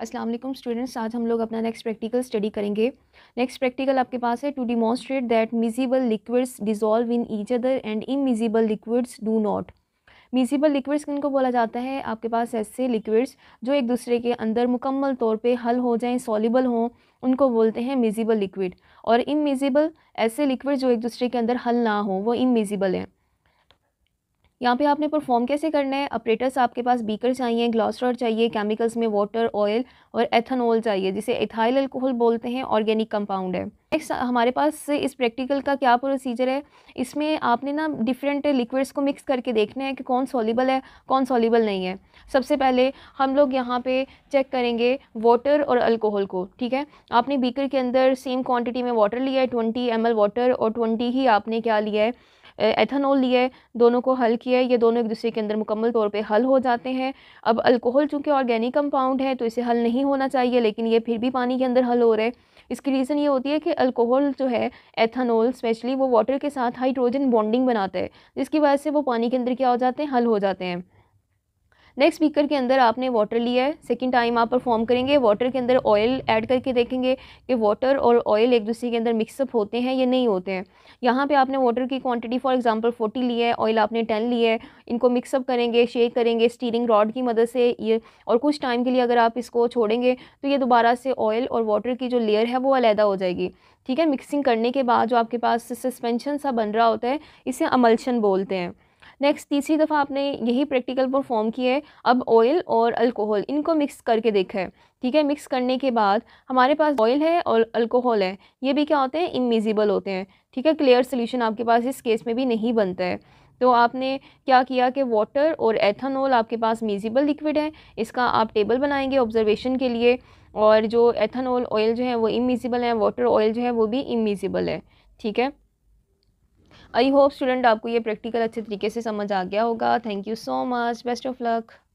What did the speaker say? अस्सलाम वालेकुम स्टूडेंट्स, आज हम लोग अपना नेक्स्ट प्रैक्टिकल स्टडी करेंगे। नेक्स्ट प्रैक्टिकल आपके पास है to demonstrate that miscible liquids dissolve in each other and immiscible liquids do not. Miscible liquids किनको बोला जाता है? आपके पास ऐसे लिक्विड्स जो एक दूसरे के अंदर मुकम्मल तौर पे हल हो जाएँ, सॉल्युबल हों, उनको बोलते हैं मिजिबल लिक्विड। और इमिजिबल ऐसे लिक्विड जो एक दूसरे के अंदर हल ना हो, वो इमिजिबल हैं। यहाँ पे आपने परफॉर्म कैसे करना है? ऑपरेटर्स आपके पास बीकर चाहिए, ग्लास रॉड चाहिए, केमिकल्स में वाटर, ऑयल और एथेनॉल चाहिए, जिसे इथाइल अल्कोहल बोलते हैं, ऑर्गेनिक कंपाउंड है। नेक्स्ट हमारे पास इस प्रैक्टिकल का क्या प्रोसीजर है? इसमें आपने ना डिफरेंट लिक्विड्स को मिक्स करके देखना है कि कौन सॉल्युबल है, कौन सॉल्युबल नहीं है। सबसे पहले हम लोग यहाँ पे चेक करेंगे वाटर और अल्कोहल को, ठीक है। आपने बीकर के अंदर सेम क्वान्टिटी में वाटर लिया है, 20 ml वाटर, और 20 ही आपने क्या लिया है, एथेनॉल लिया है। दोनों को हल किया है, ये दोनों एक दूसरे के अंदर मुकम्मल तौर पे हल हो जाते हैं। अब अल्कोहल चूँकि ऑर्गेनिक कंपाउंड है तो इसे हल नहीं होना चाहिए, लेकिन ये फिर भी पानी के अंदर हल हो रहे हैं। इसकी रीज़न ये होती है कि अल्कोहल जो है, एथेनॉल स्पेशली, वो वाटर के साथ हाइड्रोजन बॉन्डिंग बनाता है, जिसकी वजह से वो पानी के अंदर क्या हो जाते हैं, हल हो जाते हैं। नेक्स्ट बीकर के अंदर आपने वाटर लिया है, सेकंड टाइम आप परफॉर्म करेंगे। वाटर के अंदर ऑयल ऐड करके देखेंगे कि वाटर और ऑयल एक दूसरे के अंदर मिक्सअप होते हैं या नहीं होते हैं। यहाँ पे आपने वाटर की क्वांटिटी फॉर एग्जांपल 40 लिया है, ऑयल आपने 10 लिया है। इनको मिक्सअप करेंगे, शेक करेंगे स्टीरिंग रॉड की मदद से ये, और कुछ टाइम के लिए अगर आप इसको छोड़ेंगे तो ये दोबारा से ऑयल और वाटर की जो लेयर है वो अलहदा हो जाएगी, ठीक है। मिक्सिंग करने के बाद जो आपके पास सस्पेंशन सा बन रहा होता है, इसे अमल्शन बोलते हैं। नेक्स्ट तीसरी दफ़ा आपने यही प्रैक्टिकल परफॉर्म किया है। अब ऑयल और अल्कोहल इनको मिक्स करके देखा है, ठीक है। मिक्स करने के बाद हमारे पास ऑयल है और अल्कोहल है, ये भी क्या होते हैं, इमिजिबल होते हैं, ठीक है। क्लियर सोल्यूशन आपके पास इस केस में भी नहीं बनता है। तो आपने क्या किया कि वाटर और एथेनॉल आपके पास मिजिबल लिक्विड है, इसका आप टेबल बनाएंगे ऑब्जर्वेशन के लिए, और जो एथेनॉल ऑयल जो है वो इमिजिबल है, वाटर ऑयल जो है वो भी इमिजिबल है, ठीक है। आई होप स्टूडेंट आपको ये प्रैक्टिकल अच्छे तरीके से समझ आ गया होगा। Thank you so much, best of luck.